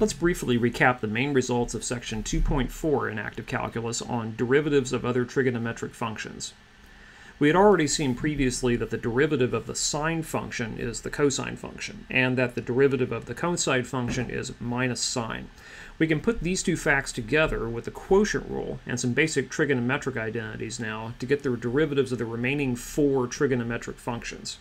Let's briefly recap the main results of section 2.4 in Active Calculus on derivatives of other trigonometric functions. We had already seen previously that the derivative of the sine function is the cosine function, and that the derivative of the cosine function is minus sine. We can put these two facts together with the quotient rule and some basic trigonometric identities now to get the derivatives of the remaining four trigonometric functions.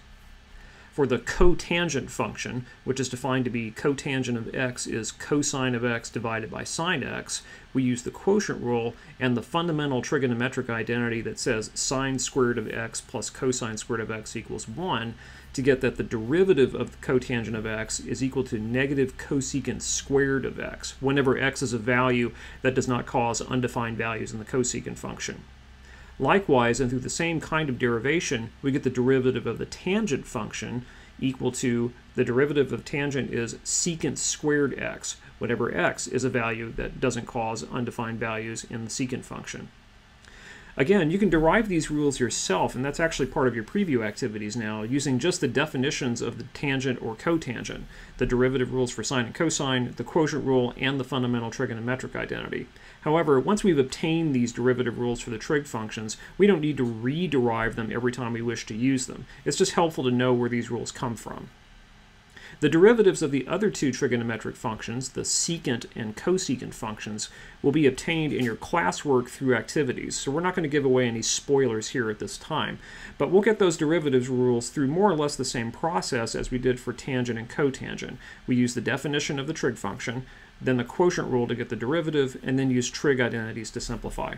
For the cotangent function, which is defined to be cotangent of x is cosine of x divided by sine x, we use the quotient rule and the fundamental trigonometric identity that says sine squared of x plus cosine squared of x equals 1 to get that the derivative of the cotangent of x is equal to negative cosecant squared of x, whenever x is a value that does not cause undefined values in the cosecant function. Likewise, and through the same kind of derivation, we get the derivative of the tangent function equal to the derivative of tangent is secant squared x, whenever x is a value that doesn't cause undefined values in the secant function. Again, you can derive these rules yourself, and that's actually part of your preview activities now, using just the definitions of the tangent or cotangent, the derivative rules for sine and cosine, the quotient rule, and the fundamental trigonometric identity. However, once we've obtained these derivative rules for the trig functions, we don't need to re-derive them every time we wish to use them. It's just helpful to know where these rules come from. The derivatives of the other two trigonometric functions, the secant and cosecant functions, will be obtained in your classwork through activities, so we're not going to give away any spoilers here at this time. But we'll get those derivatives rules through more or less the same process as we did for tangent and cotangent. We use the definition of the trig function, then the quotient rule to get the derivative, and then use trig identities to simplify.